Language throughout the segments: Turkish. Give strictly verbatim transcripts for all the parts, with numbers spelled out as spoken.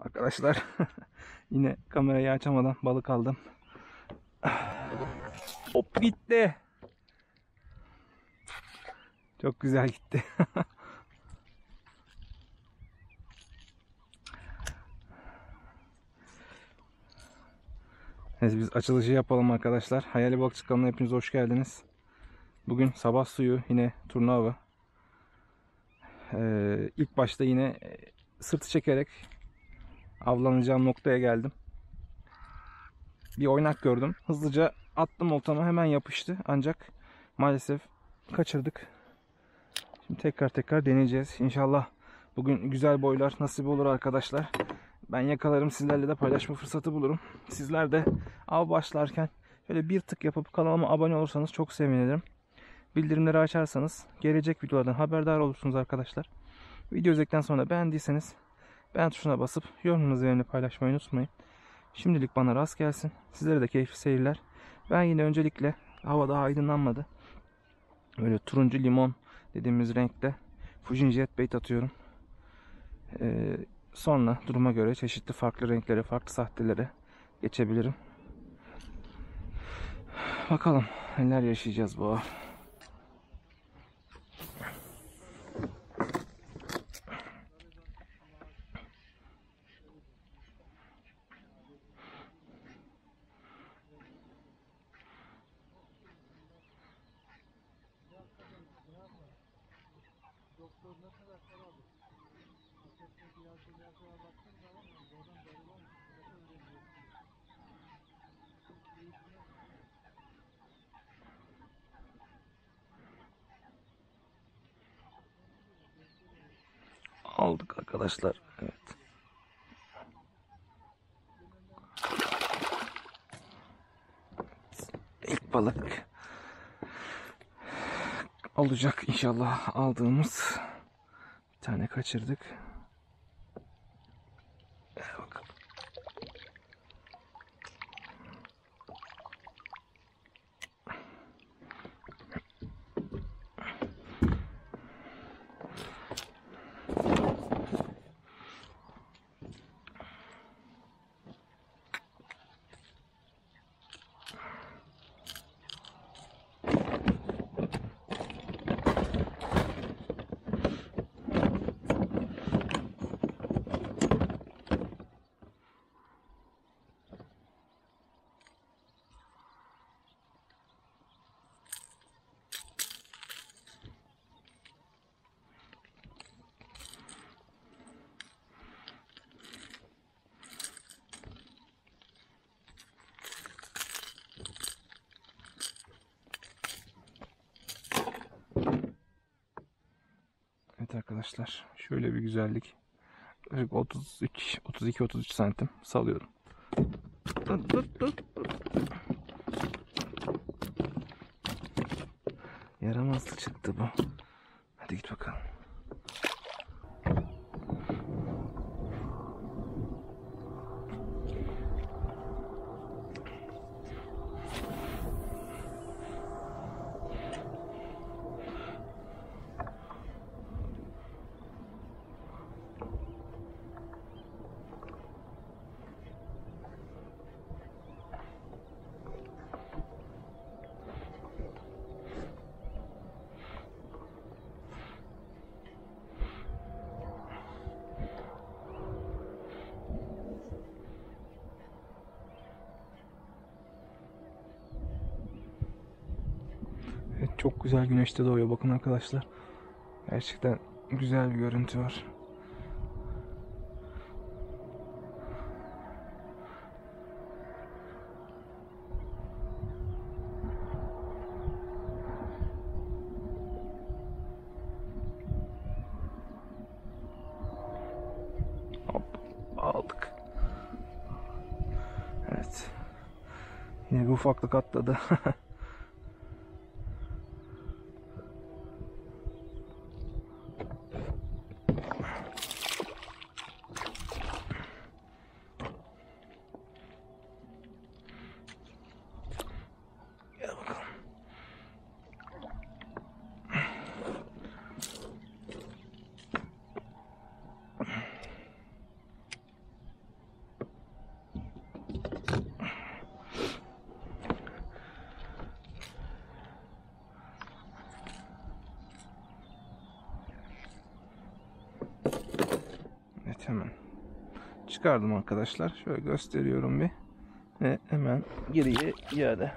Arkadaşlar yine kamerayı açamadan balık aldım. Hop gitti. Çok güzel gitti. Neyse biz açılışı yapalım arkadaşlar. Hayali Balıkçı kanalına hepiniz hoş geldiniz. Bugün sabah suyu yine turna avı. Ee, ilk başta yine sırtı çekerek avlanacağım noktaya geldim. Bir oynak gördüm. Hızlıca attım oltama, hemen yapıştı. Ancak maalesef kaçırdık. Şimdi tekrar tekrar deneyeceğiz. İnşallah bugün güzel boylar nasip olur arkadaşlar. Ben yakalarım, sizlerle de paylaşma fırsatı bulurum. Sizler de av başlarken şöyle bir tık yapıp kanalıma abone olursanız çok sevinirim. Bildirimleri açarsanız gelecek videolardan haberdar olursunuz arkadaşlar. Video izledikten sonra beğendiyseniz beğen tuşuna basıp yorumunuzu benimle paylaşmayı unutmayın. Şimdilik bana rast gelsin. Sizlere de keyifli seyirler. Ben yine öncelikle, hava daha aydınlanmadı, böyle turuncu limon dediğimiz renkte Fuji Jetbait atıyorum. Ee, sonra duruma göre çeşitli farklı renklere, farklı sahtelere geçebilirim. Bakalım neler yaşayacağız bu hafta. Aldık arkadaşlar. Evet. İlk balık olacak inşallah aldığımız. Bir tane kaçırdık. Bakalım. Arkadaşlar şöyle bir güzellik, otuz iki otuz üç santim salıyorum. Yaramazlı çıktı bu. Hadi git bakalım. Çok güzel güneşte doğuyor. Bakın arkadaşlar. Gerçekten güzel bir görüntü var. Hop, aldık. Evet. Yine bir ufaklık atladı. hemen çıkardım arkadaşlar. Şöyle gösteriyorum bir ve hemen geriye iade.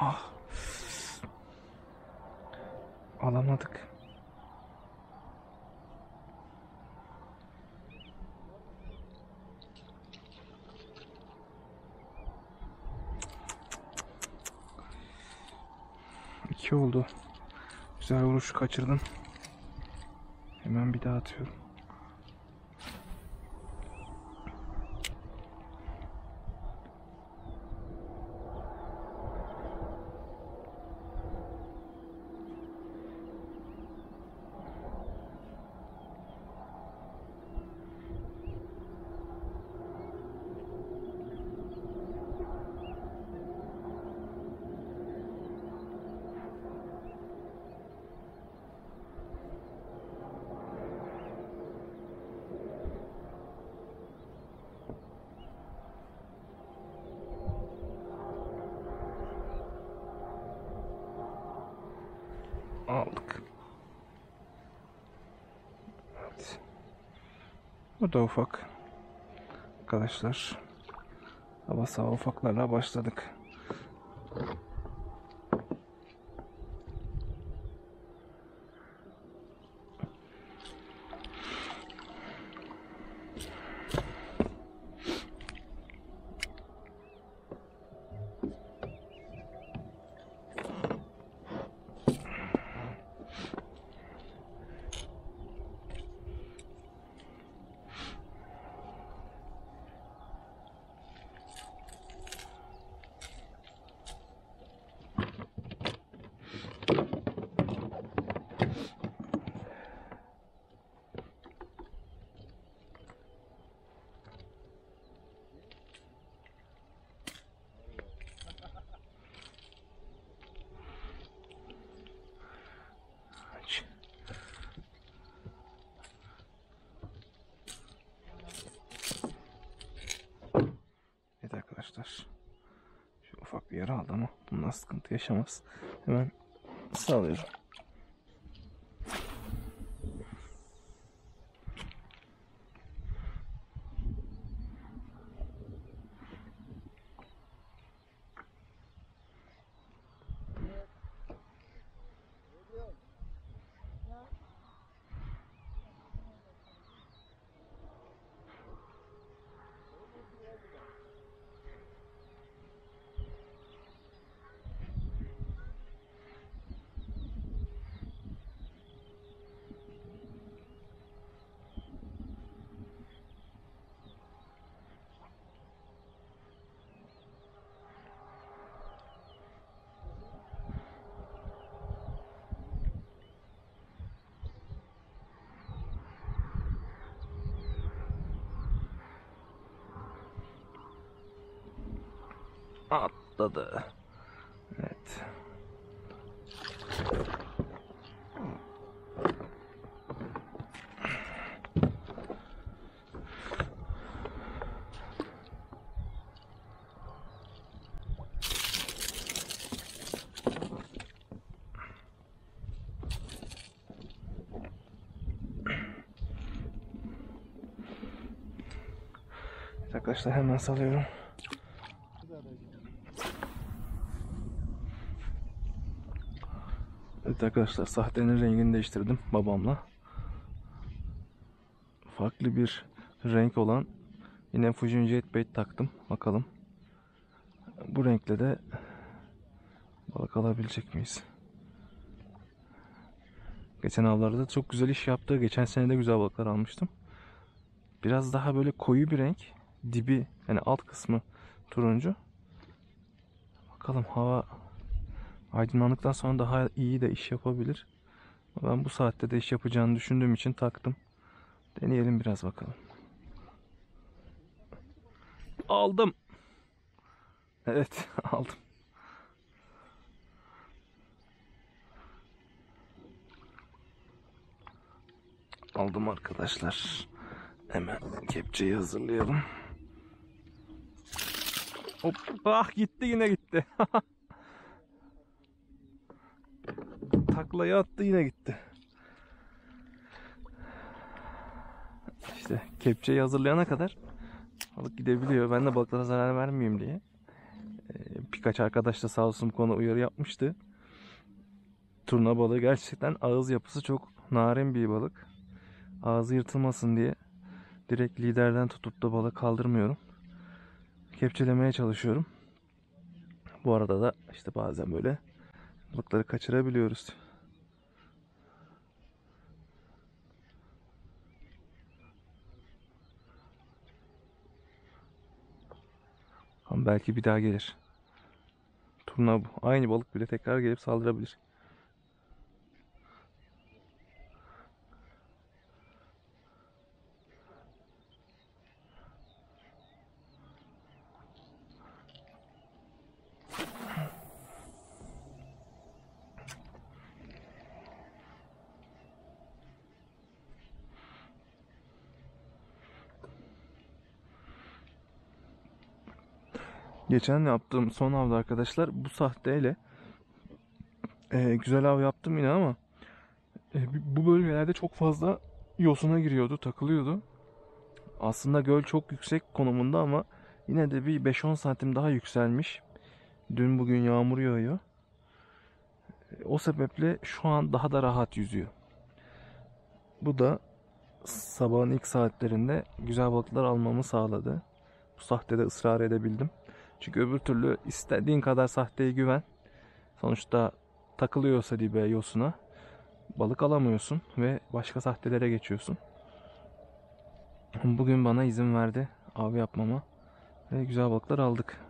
Ah. Alamadık. İki oldu. Güzel vuruşu kaçırdım. Hemen bir daha atıyorum. Aldık. Evet. Bu da ufak. Arkadaşlar, hava saha ufaklarla başladık. Arkadaşlar, şu ufak bir yara aldı ama bundan sıkıntı yaşamaz. Hemen sağlıyorum. Atladı. Evet. Evet arkadaşlar, hemen salıyorum. Evet arkadaşlar, sahtenin rengini değiştirdim babamla. Farklı bir renk olan yine Fuji Jetbait taktım. Bakalım bu renkle de balık alabilecek miyiz? Geçen avlarda çok güzel iş yaptı. Geçen sene de güzel balıklar almıştım. Biraz daha böyle koyu bir renk. Dibi, yani alt kısmı turuncu. Bakalım, hava aydınlandıktan sonra daha iyi de iş yapabilir. Ben bu saatte de iş yapacağını düşündüğüm için taktım. Deneyelim biraz bakalım. Aldım. Evet, aldım. Aldım arkadaşlar. Hemen kepçeyi hazırlayalım. Hop, ah gitti, yine gitti. Taklayı attı, yine gitti. İşte kepçeyi hazırlayana kadar balık gidebiliyor. Ben de balıklara zarar vermeyeyim diye. Birkaç arkadaş da sağ olsun bu konuda uyarı yapmıştı. Turna balığı gerçekten ağız yapısı çok narin bir balık. Ağzı yırtılmasın diye direkt liderden tutup da balık kaldırmıyorum. Kepçelemeye çalışıyorum. Bu arada da işte bazen böyle balıkları kaçırabiliyoruz. Ama belki bir daha gelir. Turna bu. Aynı balık bile tekrar gelip saldırabilir. Geçen yaptığım son avda arkadaşlar bu sahteyle e, güzel av yaptım yine ama e, bu bölgelerde çok fazla yosuna giriyordu, takılıyordu. Aslında göl çok yüksek konumunda ama yine de bir beş on santim daha yükselmiş. Dün bugün yağmur yağıyor. E, o sebeple şu an daha da rahat yüzüyor. Bu da sabahın ilk saatlerinde güzel balıklar almamı sağladı. Bu sahtede ısrar edebildim. Çünkü öbür türlü istediğin kadar sahteye güven. Sonuçta takılıyorsa dibe, yosuna balık alamıyorsun ve başka sahtelere geçiyorsun. Bugün bana izin verdi av yapmama ve güzel balıklar aldık.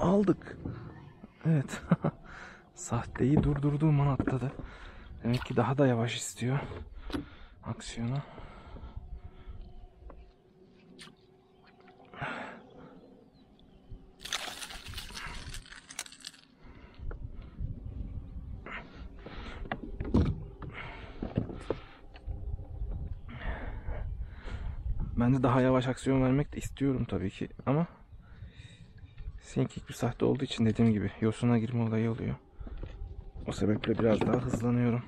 Aldık. Evet. Sahteyi durdurduğum an atladı. Demek ki daha da yavaş istiyor aksiyonu. Ben de daha yavaş aksiyon vermek de istiyorum tabii ki ama sinkik bir sahte olduğu için dediğim gibi yosuna girme olayı oluyor. O sebeple biraz daha hızlanıyorum.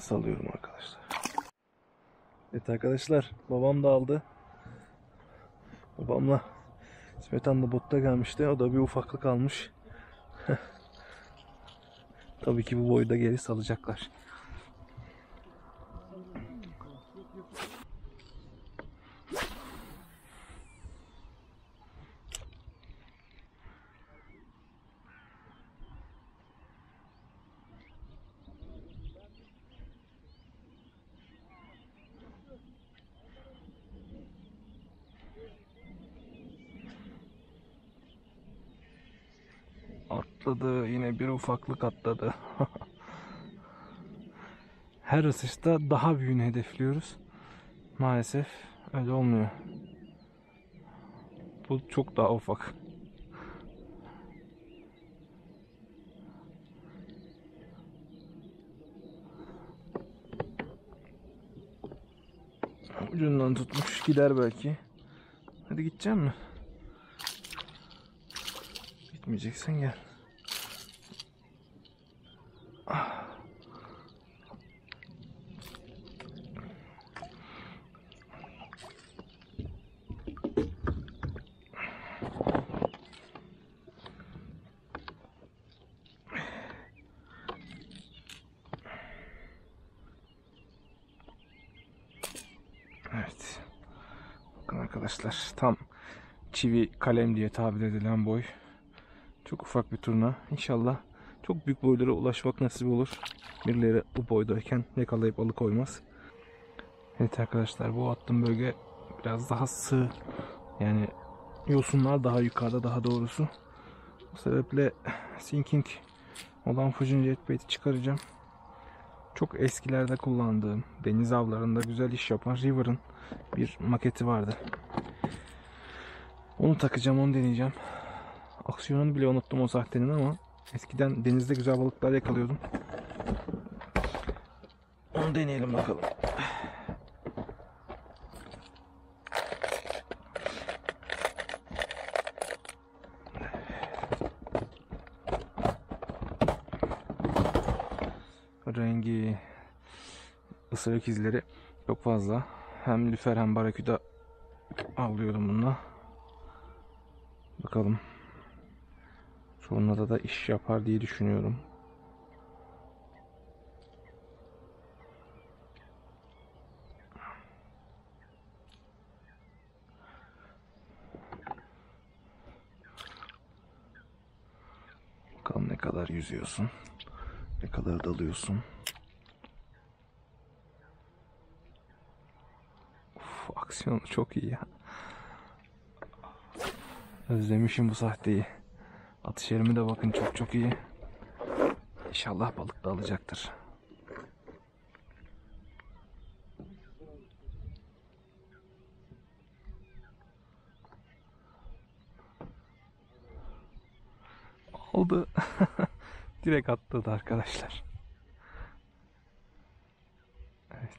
Salıyorum arkadaşlar. Evet arkadaşlar, babam da aldı. Babamla İsmet Han da botta gelmişti. O da bir ufaklık almış. Tabii ki bu boyda geri salacaklar. atladı. Yine bir ufaklık atladı. Her ısışta daha büyüğünü hedefliyoruz. Maalesef öyle olmuyor. Bu çok daha ufak. Ucundan tutmuş, gider belki. Hadi gideceğim mi? Gitmeyeceksen gel. Evet. Bakın arkadaşlar, tam çivi kalem diye tabir edilen boy. Çok ufak bir turna. İnşallah çok büyük boylara ulaşmak nasip olur. Birileri bu boydayken yakalayıp alıkoymaz. Evet arkadaşlar, bu attığım bölge biraz daha sığ. Yani yosunlar daha yukarıda, daha doğrusu. Bu sebeple sinking olan Fuji Jetbait'i çıkaracağım. Çok eskilerde kullandığım, deniz avlarında güzel iş yapan River'ın bir maketi vardı. Onu takacağım, onu deneyeceğim. Aksiyonunu bile unuttum o sahtenin, ama eskiden denizde güzel balıklar yakalıyordum. Onu deneyelim bakalım. Rengi, ısırık izleri çok fazla. Hem lüfer hem baraküda avlıyordum bununla. Bakalım. Sonunda da iş yapar diye düşünüyorum. Bakalım ne kadar yüzüyorsun, ne kadar dalıyorsun. Uf, aksiyonu çok iyi ya. Özlemişim bu sahteyi. Atış yerimi de bakın çok çok iyi. İnşallah balık da alacaktır. Aldı. Direkt atladı arkadaşlar. Evet.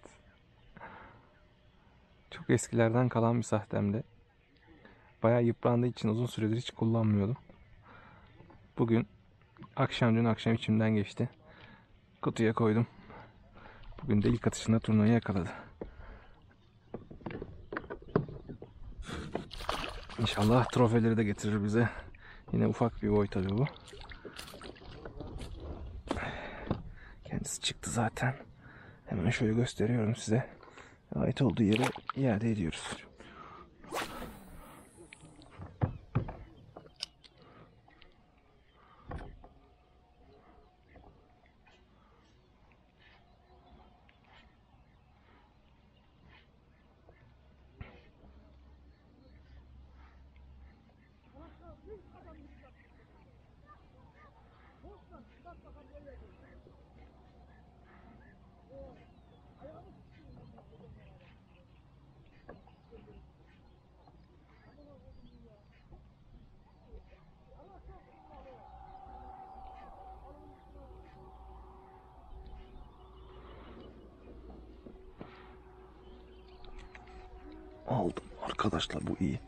Çok eskilerden kalan bir sahtemdi. Bayağı yıprandığı için uzun süredir hiç kullanmıyordum. Bugün akşam, dün akşam içimden geçti. Kutuya koydum. Bugün de ilk atışında turnayı yakaladı. İnşallah trofeleri de getirir bize. Yine ufak bir boy tabii bu. Kendisi çıktı zaten. Hemen şöyle gösteriyorum size. Ait olduğu yere iade ediyoruz. Aldım arkadaşlar, bu iyi.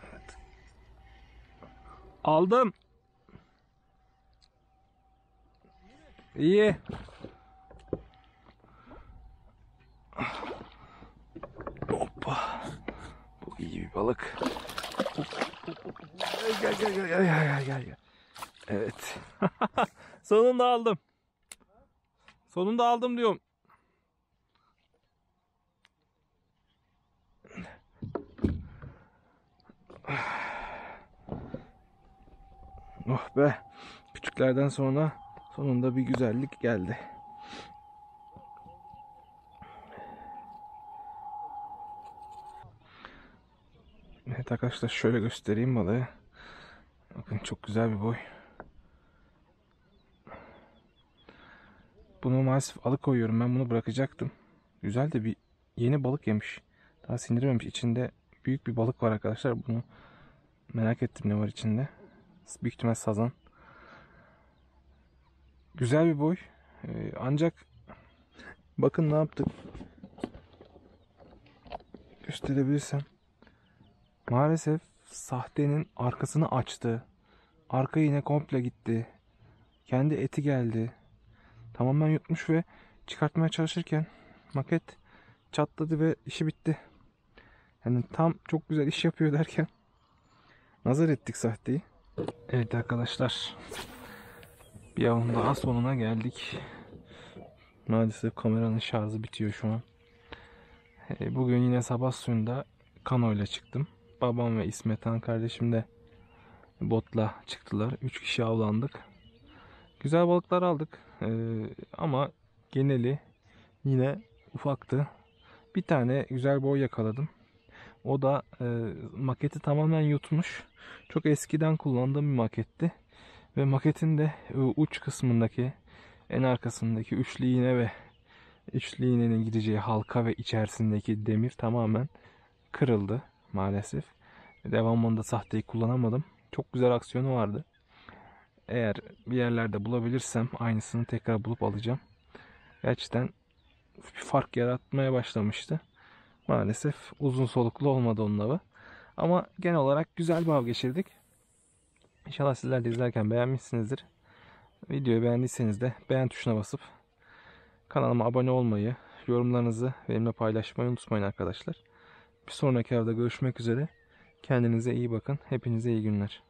Evet. Aldım. İyi. Hoppa. Bu iyi bir balık. Gel gel gel gel gel gel. Evet. Sonunda aldım. Sonunda aldım diyorum. Oh be. Küçüklerden sonra sonunda bir güzellik geldi. Evet arkadaşlar, şöyle göstereyim balığı. Bakın çok güzel bir boy. Bunu maalesef alıkoyuyorum. Ben bunu bırakacaktım. Güzel de bir yeni balık yemiş. Daha sindirmemiş. İçinde büyük bir balık var arkadaşlar. Bunu merak ettim ne var içinde. Büyük ihtimal sazan. Güzel bir boy. Ee, ancak bakın ne yaptık. Gösterebilirsem. Maalesef sahtenin arkasını açtı. Arka iğne komple gitti. Kendi eti geldi. Tamamen yutmuş ve çıkartmaya çalışırken maket çatladı ve işi bitti. Yani tam çok güzel iş yapıyor derken nazar ettik sahteyi. Evet arkadaşlar. Bir avın daha sonuna geldik. Maalesef kameranın şarjı bitiyor şu an. Bugün yine sabah suyunda kanoyla çıktım. Babam ve İsmet Han kardeşim de botla çıktılar. üç kişi avlandık. Güzel balıklar aldık. Ee, ama geneli yine ufaktı. Bir tane güzel boy yakaladım. O da e, maketi tamamen yutmuş. Çok eskiden kullandığım bir maketti. Ve maketin de e, uç kısmındaki, en arkasındaki üçlü iğne ve üçlü iğnenin gideceği halka ve içerisindeki demir tamamen kırıldı maalesef. Devamında sahteyi kullanamadım. Çok güzel aksiyonu vardı. Eğer bir yerlerde bulabilirsem aynısını tekrar bulup alacağım. Gerçekten bir fark yaratmaya başlamıştı. Maalesef uzun soluklu olmadı onun avı. Ama genel olarak güzel bir av geçirdik. İnşallah sizler de izlerken beğenmişsinizdir. Videoyu beğendiyseniz de beğen tuşuna basıp kanalıma abone olmayı, yorumlarınızı benimle paylaşmayı unutmayın arkadaşlar. Bir sonraki avda görüşmek üzere. Kendinize iyi bakın. Hepinize iyi günler.